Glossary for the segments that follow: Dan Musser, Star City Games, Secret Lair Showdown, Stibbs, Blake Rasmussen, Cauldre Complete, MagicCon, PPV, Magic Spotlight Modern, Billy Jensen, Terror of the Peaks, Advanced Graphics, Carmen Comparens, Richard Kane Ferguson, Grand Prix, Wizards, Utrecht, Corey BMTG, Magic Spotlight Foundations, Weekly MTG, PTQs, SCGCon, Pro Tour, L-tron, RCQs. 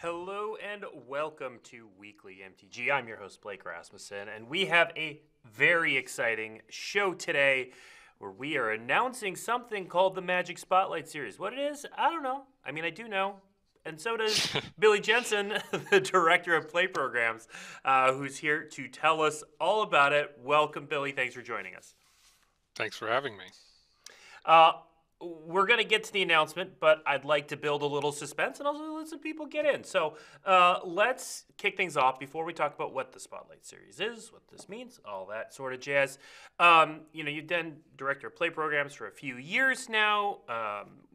Hello and welcome to Weekly MTG. I'm your host, Blake Rasmussen, and we have a very exciting show today where we are announcing something called the Magic Spotlight Series. What it is, I don't know. I mean, I do know, and so does Billy Jensen, the director of play programs, who's here to tell us all about it. Welcome, Billy. Thanks for joining us. Thanks for having me. We're going to get to the announcement, but I'd like to build a little suspense and also let some people get in. So let's kick things off before we talk about what the Spotlight Series is, what this means, all that sort of jazz. You've been director of play programs for a few years now.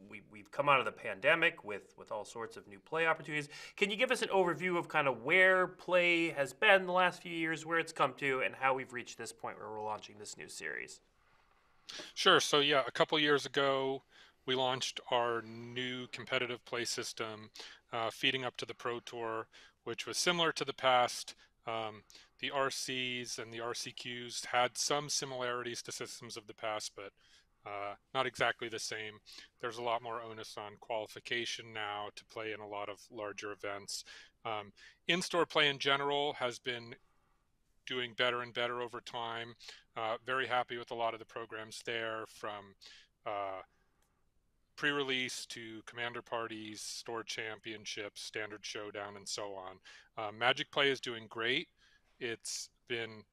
We've come out of the pandemic with all sorts of new play opportunities. Can you give us an overview of kind of where play has been the last few years, where it's come to, and how we've reached this point where we're launching this new series? Sure. So yeah, a couple years ago, we launched our new competitive play system, feeding up to the Pro Tour, which was similar to the past. The RCs and the RCQs had some similarities to systems of the past, but not exactly the same. There's a lot more onus on qualification now to play in a lot of larger events. In-store play in general has been doing better and better over time. Very happy with a lot of the programs there, from pre-release to commander parties, store championships, standard showdown, and so on. Magic play is doing great. It's been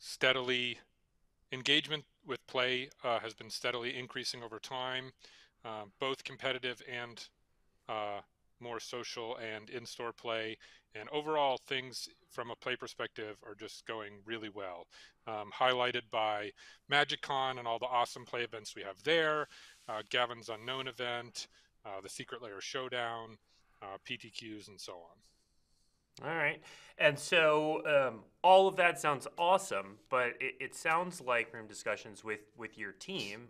steadily, engagement with play has been steadily increasing over time, both competitive and more social and in-store play, and overall things from a play perspective are just going really well, highlighted by MagicCon and all the awesome play events we have there, Gavin's Unknown event, the Secret Lair Showdown, PTQs, and so on. All right, and so all of that sounds awesome, but it sounds like from discussions with your team,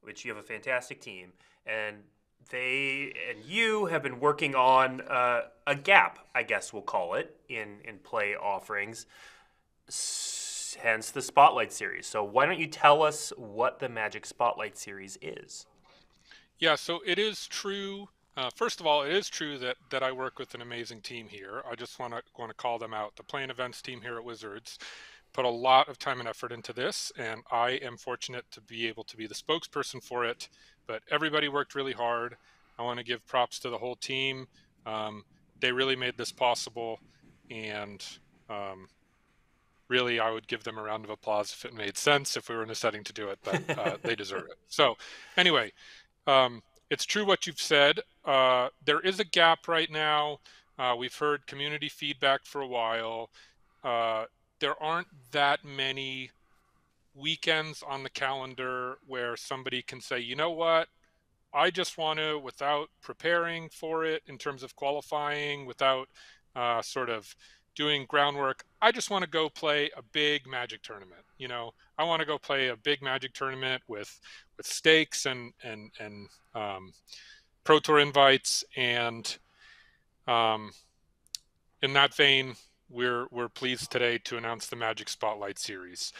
which you have a fantastic team, and they and you have been working on a gap, I guess we'll call it, in play offerings, hence the Spotlight Series. So why don't you tell us what the Magic Spotlight Series is? Yeah, so it is true. First of all, it is true that I work with an amazing team here. I just want to call them out. The play and events team here at Wizards put a lot of time and effort into this, and I am fortunate to be able to be the spokesperson for it, but everybody worked really hard. I want to give props to the whole team. They really made this possible, and really I would give them a round of applause if it made sense, if we were in a setting to do it, but they deserve it. So anyway, it's true what you've said. There is a gap right now. We've heard community feedback for a while. There aren't that many weekends on the calendar where somebody can say, you know what, I just want to, without preparing for it in terms of qualifying, without sort of doing groundwork, I just want to go play a big Magic tournament. You know, I want to go play a big Magic tournament with stakes and Pro Tour invites. And in that vein, we're pleased today to announce the Magic Spotlight Series.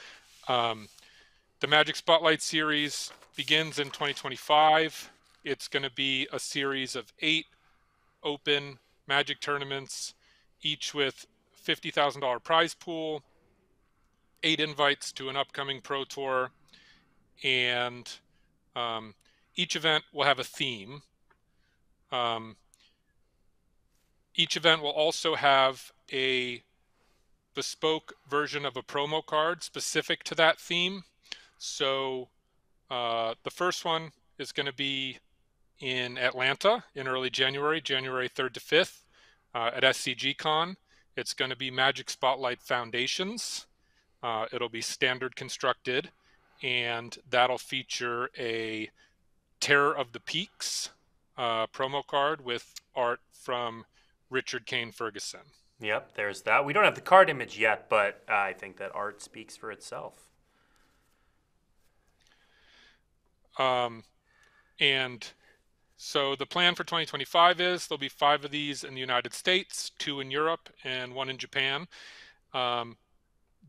The Magic Spotlight Series begins in 2025. It's going to be a series of 8 open Magic tournaments, each with $50,000 prize pool, 8 invites to an upcoming Pro Tour, and each event will have a theme. Each event will also have a bespoke version of a promo card specific to that theme. So the first one is going to be in Atlanta in early January, January 3rd to 5th at SCGCon. It's going to be Magic Spotlight Foundations. It'll be standard constructed, and that'll feature a Terror of the Peaks promo card with art from Richard Kane Ferguson. Yep, there's that. We don't have the card image yet, but I think that art speaks for itself. And so the plan for 2025 is there'll be 5 of these in the United States, 2 in Europe, and 1 in Japan.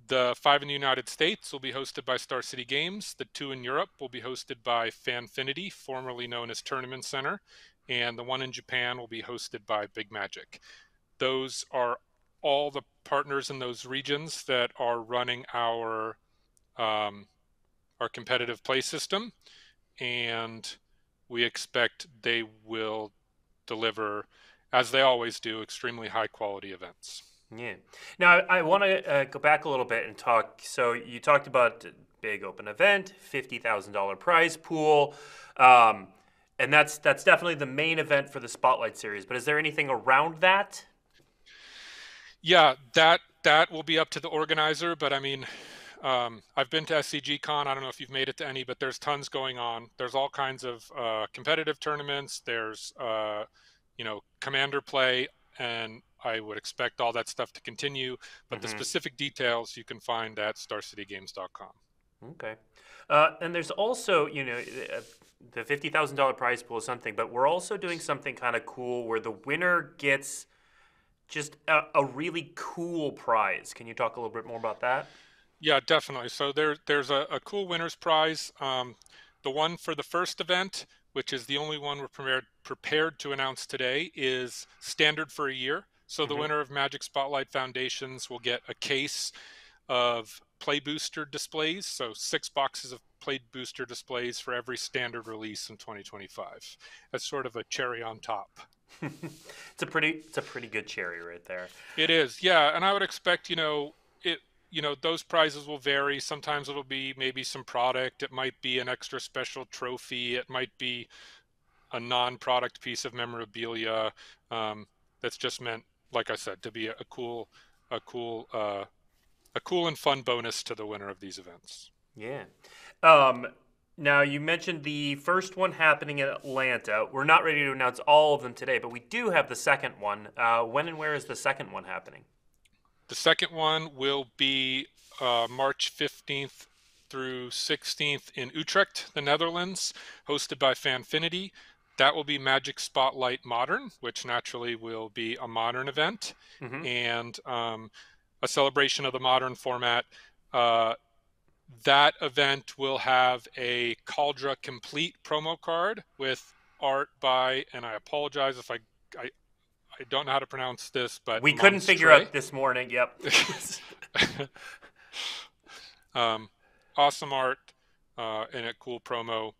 The 5 in the United States will be hosted by Star City Games. The 2 in Europe will be hosted by Fanfinity, formerly known as Tournament Center, and the one in Japan will be hosted by Big Magic. Those are all the partners in those regions that are running our competitive play system, and we expect they will deliver, as they always do, extremely high quality events. Yeah. Now I want to go back a little bit and talk. So you talked about big open event, $50,000 prize pool, and that's definitely the main event for the Spotlight Series. But is there anything around that? Yeah, that will be up to the organizer. But I mean, I've been to SCGCon. I don't know if you've made it to any, but there's tons going on. There's all kinds of competitive tournaments. There's commander play, and I would expect all that stuff to continue, but the specific details you can find at starcitygames.com. Okay. And there's also, the $50,000 prize pool is something, but we're also doing something kind of cool where the winner gets just a really cool prize. Can you talk a little bit more about that? Yeah, definitely. So there's a cool winner's prize. The one for the first event, which is the only one we're prepared to announce today, is standard for a year. So the winner of Magic Spotlight Foundations will get a case of Play Booster displays, so 6 boxes of Play Booster displays for every standard release in 2025. That's sort of a cherry on top. It's a pretty good cherry right there. It is, yeah. And I would expect, those prizes will vary. Sometimes it'll be maybe some product. It might be an extra special trophy. It might be a non-product piece of memorabilia that's just meant, like I said, to be a cool and fun bonus to the winner of these events. Yeah. Now you mentioned the first one happening in Atlanta. We're not ready to announce all of them today, but we do have the second one. When and where is the second one happening? The second one will be March 15th through 16th in Utrecht, the Netherlands, hosted by Fanfinity. That will be Magic Spotlight Modern, which naturally will be a modern event and a celebration of the modern format. That event will have a Cauldre Complete promo card with art by, and I apologize if I don't know how to pronounce this, but we couldn't figure out this morning. Yep. Awesome art and a cool promo.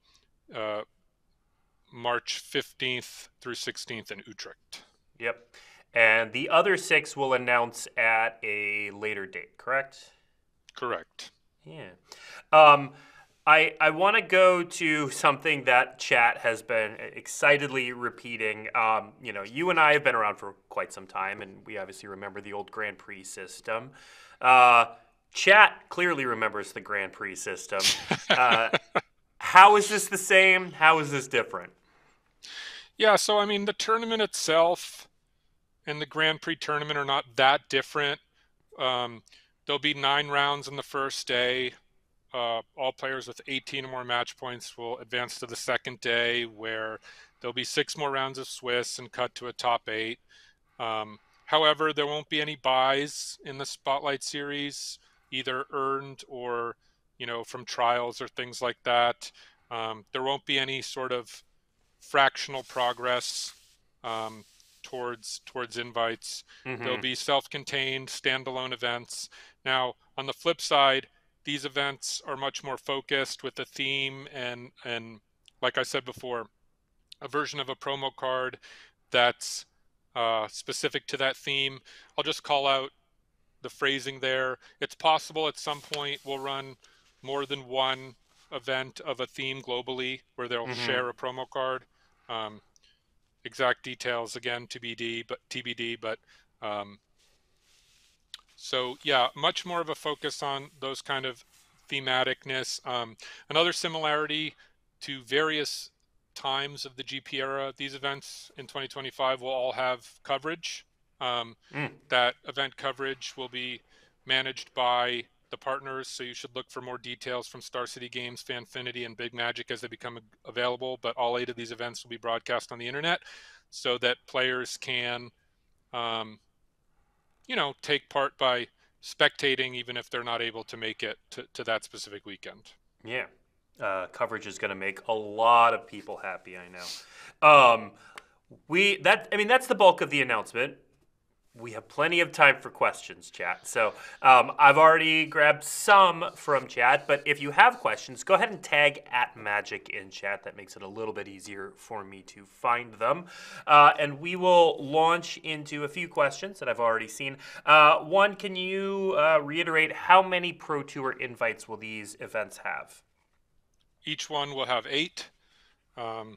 March 15th through 16th in Utrecht. Yep. And the other 6 will announce at a later date, correct? Correct. Yeah. I want to go to something that chat has been excitedly repeating. You and I have been around for quite some time, and we obviously remember the old Grand Prix system. Chat clearly remembers the Grand Prix system. How is this the same? How is this different? Yeah, so I mean, the tournament itself and the Grand Prix tournament are not that different. There'll be 9 rounds in the first day. All players with 18 or more match points will advance to the second day, where there'll be 6 more rounds of Swiss and cut to a top 8. However, there won't be any buys in the Spotlight Series, either earned or, from trials or things like that. There won't be any sort of fractional progress towards invites. There'll be self-contained standalone events. Now, on the flip side, these events are much more focused with a theme and like I said before, a version of a promo card that's specific to that theme. I'll just call out the phrasing there. It's possible at some point we'll run more than one event of a theme globally where they'll share a promo card. Exact details, again, TBD, but so yeah, much more of a focus on those kind of thematicness. Another similarity to various times of the GP era, these events in 2025 will all have coverage. That event coverage will be managed by the partners, so you should look for more details from Star City Games, Fanfinity, and Big Magic as they become available, but all 8 of these events will be broadcast on the internet so that players can take part by spectating, even if they're not able to make it to that specific weekend. Coverage is going to make a lot of people happy, I know. That's the bulk of the announcement. We have plenty of time for questions, chat. So I've already grabbed some from chat, but if you have questions, go ahead and tag @magic in chat. That makes it a little bit easier for me to find them. And we will launch into a few questions that I've already seen. One, can you reiterate how many Pro Tour invites will these events have? Each one will have 8. The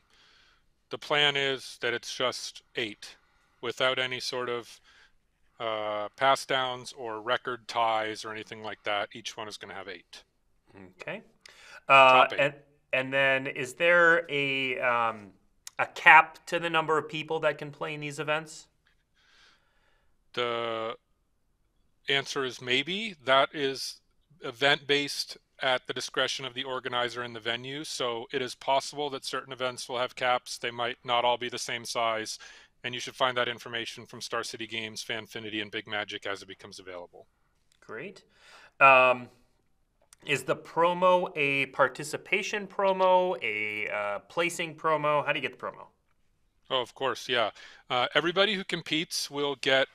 plan is that it's just 8 without any sort of pass downs or record ties or anything like that. Each one is going to have 8. Okay. And then is there a cap to the number of people that can play in these events? The answer is maybe. That is event based at the discretion of the organizer and the venue. So it is possible that certain events will have caps. They might not all be the same size. And you should find that information from Star City Games, Fanfinity, and Big Magic as it becomes available. Great. Is the promo a participation promo, a placing promo? How do you get the promo? Oh, of course, yeah. Everybody who competes will get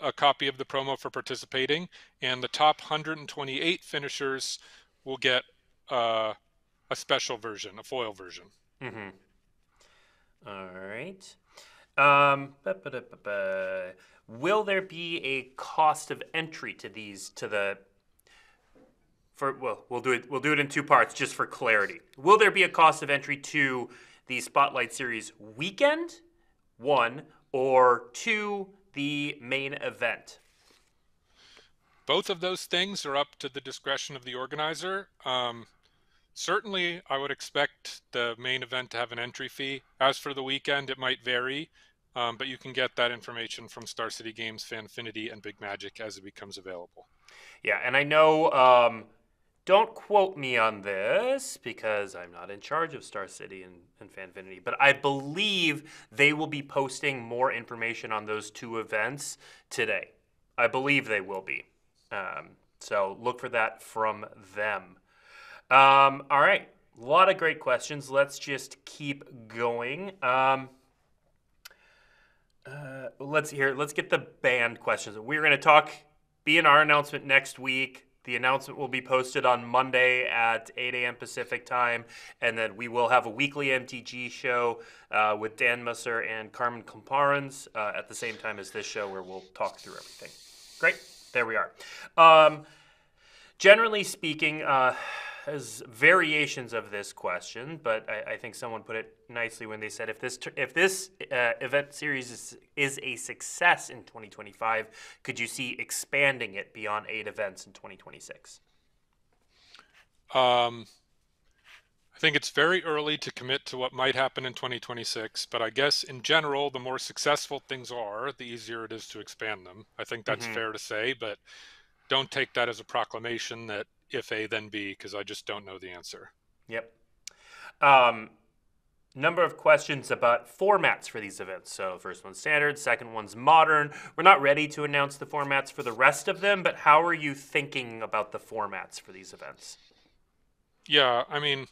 a copy of the promo for participating, and the top 128 finishers will get a special version, a foil version. Mm-hmm. All right. Will there be a cost of entry to these? We'll do it in two parts just for clarity. Will there be a cost of entry to the Spotlight Series weekend? 1 or 2, the main event? Both of those things are up to the discretion of the organizer. Certainly, I would expect the main event to have an entry fee. As for the weekend, it might vary, but you can get that information from Star City Games, Fanfinity, and Big Magic as it becomes available. Yeah, and I know, don't quote me on this because I'm not in charge of Star City and Fanfinity, but I believe they will be posting more information on those 2 events today. I believe they will be. So look for that from them. All right, a lot of great questions. Let's just keep going. Let's get the band questions. We're going to talk B&R announcement next week. The announcement will be posted on Monday at 8 a.m. Pacific time, and then we will have a weekly MTG show with Dan Musser and Carmen Comparens at the same time as this show, where we'll talk through everything. Great, there we are. Generally speaking, there's variations of this question, but I think someone put it nicely when they said, if this event series is a success in 2025, could you see expanding it beyond 8 events in 2026? I think it's very early to commit to what might happen in 2026, but I guess in general, the more successful things are, the easier it is to expand them. I think that's fair to say, but don't take that as a proclamation that if A, then B, because I just don't know the answer. Yep. Number of questions about formats for these events. So first one's standard, second one's modern. We're not ready to announce the formats for the rest of them, but how are you thinking about the formats for these events? Yeah, I mean,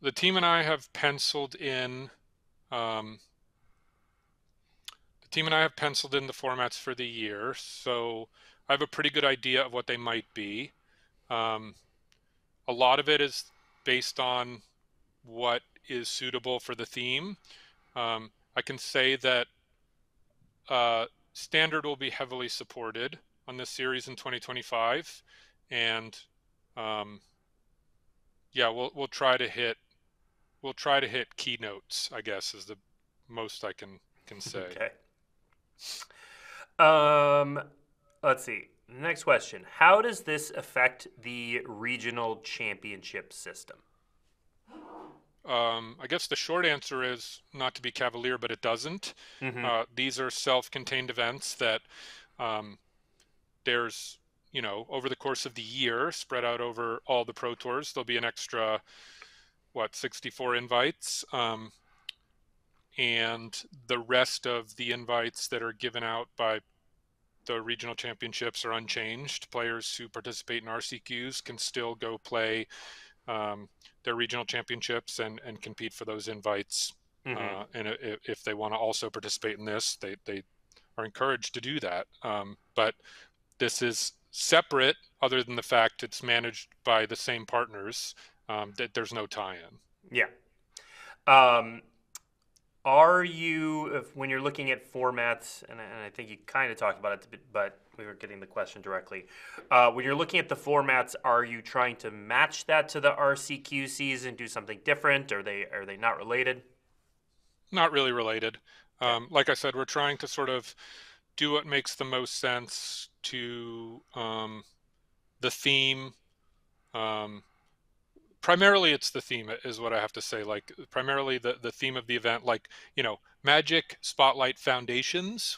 the team and I have penciled in... the team and I have penciled in the formats for the year, so I have a pretty good idea of what they might be. A lot of it is based on what is suitable for the theme. I can say that Standard will be heavily supported on this series in 2025, and yeah, we'll try to hit keynotes, I guess, is the most I can say. Okay. Let's see. Next question. How does this affect the regional championship system? I guess the short answer is, not to be cavalier, but it doesn't. Mm-hmm. These are self-contained events that there's, you know, over the course of the year, spread out over all the Pro Tours, there'll be an extra, 64 invites. And the rest of the invites that are given out by the regional championships are unchanged. Players who participate in RCQs can still go play their regional championships and compete for those invites And if they want to also participate in this, they are encouraged to do that. But this is separate, other than the fact it's managed by the same partners, that there's no tie-in. Yeah. Are you, when you're looking at formats, and I think you kind of talked about it, but we were getting the question directly. When you're looking at the formats, are you trying to match that to the RCQ season, do something different? Are they not related? Not really related. Like I said, we're trying to sort of do what makes the most sense to the theme. Primarily, it's the theme is what I have to say. Like, primarily the theme of the event, like, you know, Magic Spotlight Foundations.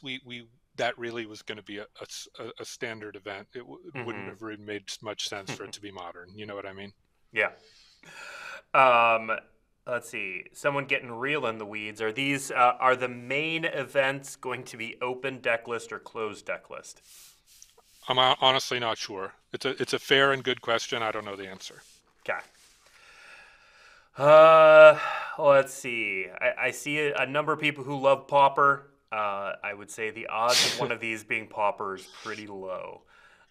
That really was going to be a standard event. It wouldn't have really made much sense for it to be modern. You know what I mean? Yeah. Let's see. Someone getting real in the weeds. Are these are the main events going to be open deck list or closed deck list? I'm honestly not sure. It's a fair and good question. I don't know the answer. Okay. Let's see. I see a number of people who love Pauper. I would say the odds of one of these being Pauper is pretty low.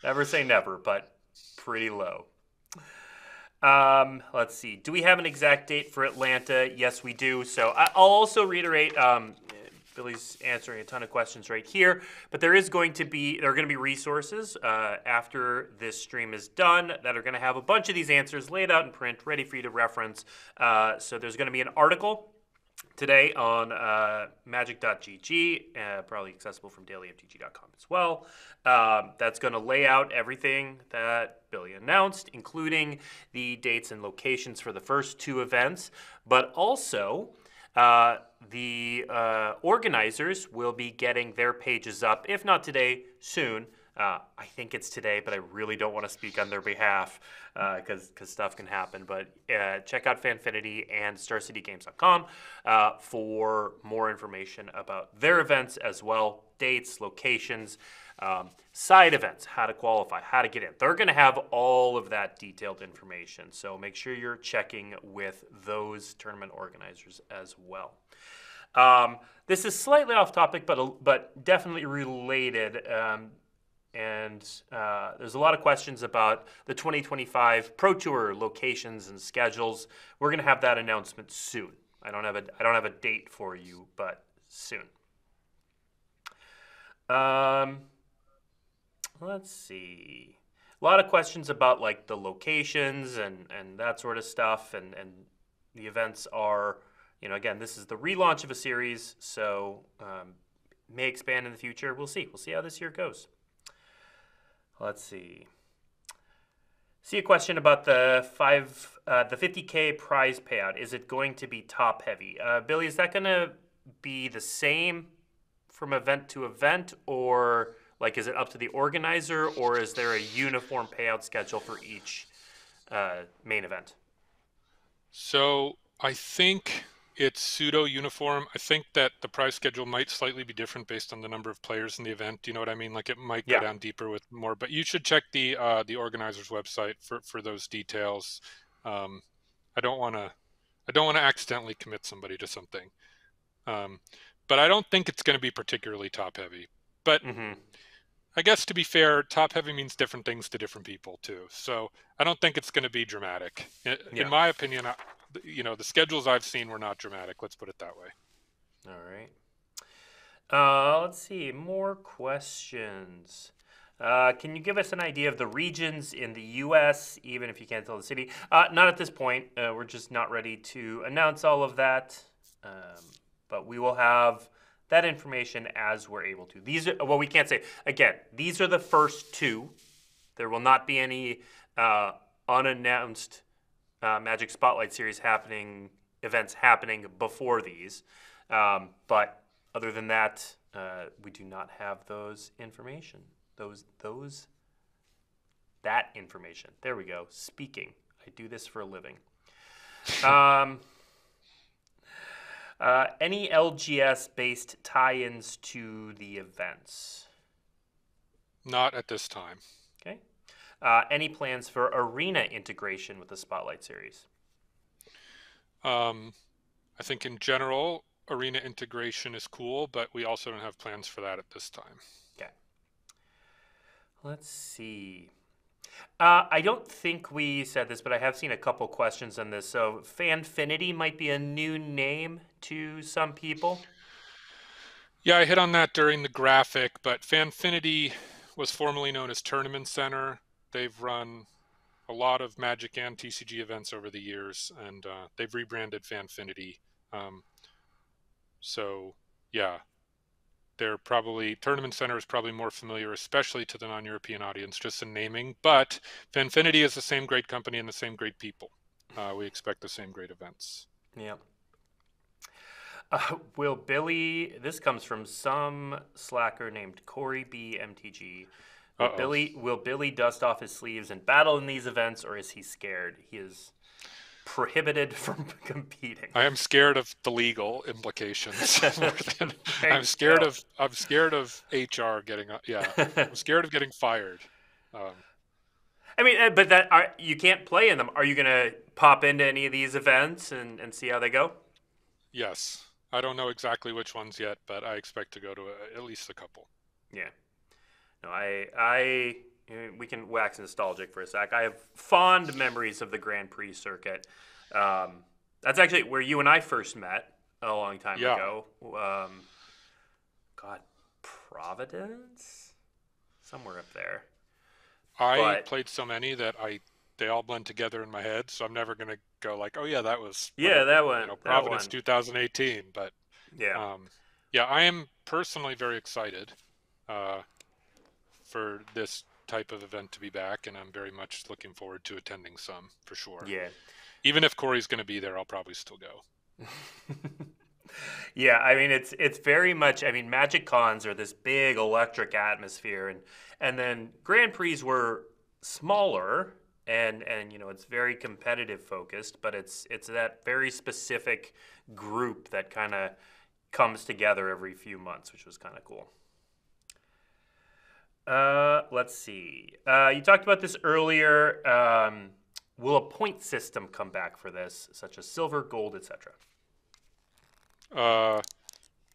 Never say never, but pretty low. Let's see. Do we have an exact date for Atlanta? Yes, we do. So I'll also reiterate, Billy's answering a ton of questions right here, but there are going to be resources after this stream is done that are going to have a bunch of these answers laid out in print, ready for you to reference. So there's going to be an article today on magic.gg, probably accessible from dailymtg.com as well. That's going to lay out everything that Billy announced, including the dates and locations for the first two events, but also the organizers will be getting their pages up, if not today, soon. I think it's today, but I really don't want to speak on their behalf because stuff can happen. But check out Fanfinity and StarCityGames.com for more information about their events as well, dates, locations, side events, how to qualify, how to get in. They're going to have all of that detailed information, so make sure you're checking with those tournament organizers as well. This is slightly off topic, but definitely related. And there's a lot of questions about the 2025 Pro Tour locations and schedules. We're going to have that announcement soon. I don't have a date for you, but soon. Let's see. A lot of questions about, like, the locations and that sort of stuff, and the events are, you know, again, this is the relaunch of a series, so may expand in the future. We'll see. We'll see how this year goes. Let's see. See a question about the 50K prize payout. Is it going to be top heavy? Billy, is that going to be the same from event to event, or like is it up to the organizer, or is there a uniform payout schedule for each main event? So I think it's pseudo-uniform. I think that the prize schedule might slightly be different based on the number of players in the event. You know what I mean? Like, it might go down deeper with more, but you should check the organizer's website for those details. I don't want to accidentally commit somebody to something, but I don't think it's going to be particularly top-heavy. But I guess, to be fair, top-heavy means different things to different people too. So I don't think it's going to be dramatic. In my opinion, you know, the schedules I've seen were not dramatic. Let's put it that way. All right. Let's see. More questions. Can you give us an idea of the regions in the U.S., even if you can't tell the city? Not at this point. We're just not ready to announce all of that. But we will have that information as we're able to. These are, well, we can't say. Again, these are the first two. There will not be any unannounced Magic Spotlight Series events happening before these. But other than that, we do not have that information. There we go. Speaking. I do this for a living. Any LGS-based tie-ins to the events? Not at this time. Okay. Any plans for arena integration with the Spotlight Series? I think in general, arena integration is cool, but we also don't have plans for that at this time. Okay. Let's see. I don't think we said this, but I have seen a couple questions on this. So Fanfinity might be a new name to some people. Yeah, I hit on that during the graphic, but Fanfinity was formerly known as Tournament Center. They've run a lot of Magic and TCG events over the years, and they've rebranded Fanfinity. So, yeah, they're probably, Tournament Center is probably more familiar, especially to the non-European audience, just in naming. But Fanfinity is the same great company and the same great people. We expect the same great events. Yeah. Will Billy, this comes from some slacker named Corey BMTG. Will Billy dust off his sleeves and battle in these events, or is he scared? He is prohibited from competing. I am scared of the legal implications. I'm scared of HR getting. Yeah, I'm scared of getting fired. I mean, but that you can't play in them. Are you gonna pop into any of these events and see how they go? Yes, I don't know exactly which ones yet, but I expect to go to at least a couple. Yeah. No, we can wax nostalgic for a sec. I have fond memories of the Grand Prix circuit. That's actually where you and I first met a long time ago. God, Providence? Somewhere up there. I played so many that they all blend together in my head, so I'm never going to go like, oh, yeah, that was... Yeah, that one. You know, Providence that one. 2018, but... Yeah. Yeah, I am personally very excited. For this type of event to be back, and I'm very much looking forward to attending some for sure. Yeah, even if Corey's going to be there, I'll probably still go. Yeah, I mean it's very much. I mean, Magic Cons are this big electric atmosphere, and then Grand Prix were smaller, and you know it's very competitive focused, but it's that very specific group that kind of comes together every few months, which was kind of cool. Let's see. You talked about this earlier. Will a point system come back for this, such as silver, gold, etc.?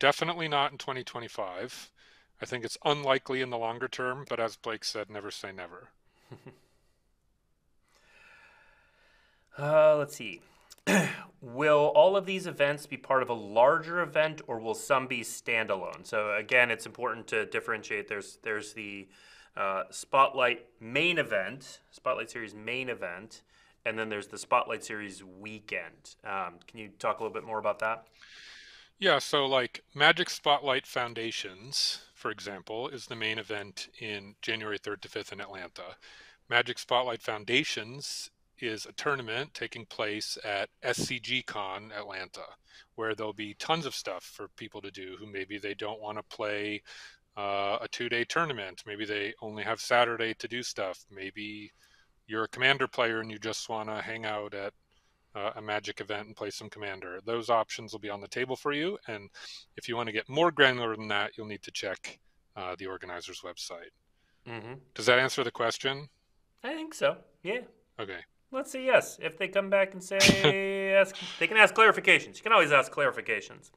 Definitely not in 2025. I think it's unlikely in the longer term, but as Blake said, never say never. Let's see. Will all of these events be part of a larger event, or will some be standalone? So again, it's important to differentiate. There's the Spotlight main event, Spotlight Series main event, and then there's the Spotlight Series weekend. Can you talk a little bit more about that? Yeah, so like Magic Spotlight Foundations, for example, is the main event in January 3rd to 5th in Atlanta. Magic Spotlight Foundations is a tournament taking place at SCGCon Atlanta, where there'll be tons of stuff for people to do who maybe they don't want to play a two-day tournament. Maybe they only have Saturday to do stuff. Maybe you're a Commander player and you just want to hang out at a Magic event and play some Commander. Those options will be on the table for you. And if you want to get more granular than that, you'll need to check the organizer's website. Mm-hmm. Does that answer the question? I think so. Yeah. Okay. Let's say yes. If they come back and say, they can ask clarifications. You can always ask clarifications.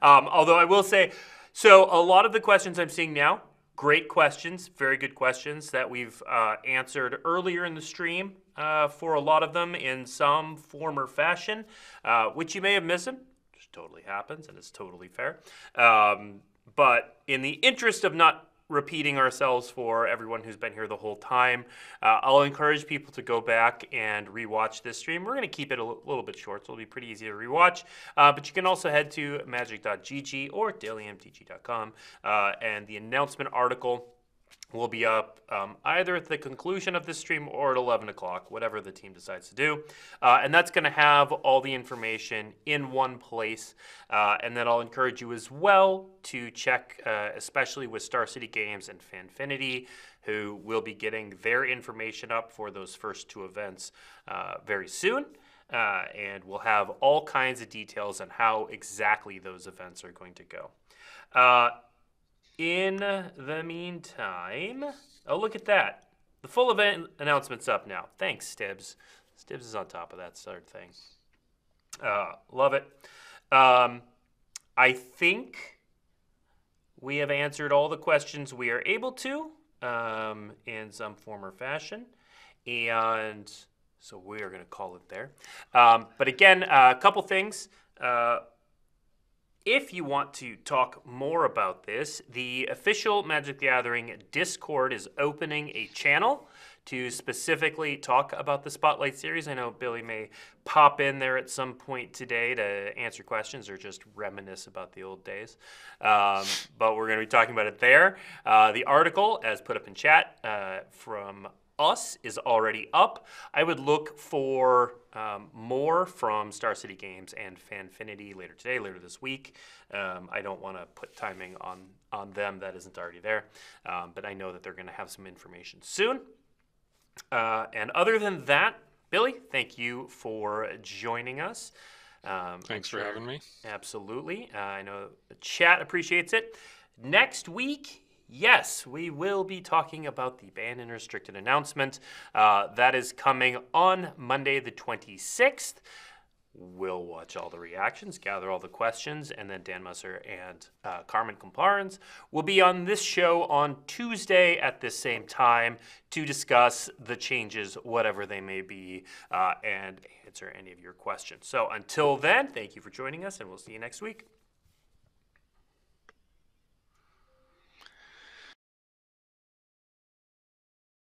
Although I will say, so a lot of the questions I'm seeing now, great questions, very good questions that we've answered earlier in the stream for a lot of them in some form or fashion, which you may have missed them. It just totally happens, and it's totally fair. But in the interest of not repeating ourselves for everyone who's been here the whole time, I'll encourage people to go back and rewatch this stream. We're going to keep it a little bit short, so it'll be pretty easy to rewatch. But you can also head to magic.gg or dailymtg.com, and the announcement article will be up either at the conclusion of this stream or at 11 o'clock, whatever the team decides to do. And that's going to have all the information in one place. And then I'll encourage you as well to check, especially with Star City Games and Fanfinity, who will be getting their information up for those first two events very soon. And we'll have all kinds of details on how exactly those events are going to go. In the meantime, oh, look at that. The full event announcement's up now. Thanks, Stibbs. Stibbs is on top of that sort of thing. Love it. I think we have answered all the questions we are able to in some form or fashion. And so we are going to call it there. But again, a couple things. If you want to talk more about this, the official Magic: The Gathering Discord is opening a channel to specifically talk about the Spotlight Series. I know Billy may pop in there at some point today to answer questions or just reminisce about the old days. But we're going to be talking about it there. The article, as put up in chat, from us is already up. I would look for more from Star City Games and Fanfinity later today, later this week. I don't want to put timing on them that isn't already there, but I know that they're going to have some information soon. And other than that, Billy, thank you for joining us. Thanks for having me. Absolutely. I know the chat appreciates it. Next week, yes, we will be talking about the banned and restricted announcement. That is coming on Monday the 26th. We'll watch all the reactions, gather all the questions, and then Dan Musser and Carmen Comparens will be on this show on Tuesday at this same time to discuss the changes, whatever they may be, and answer any of your questions. So until then, thank you for joining us, and we'll see you next week.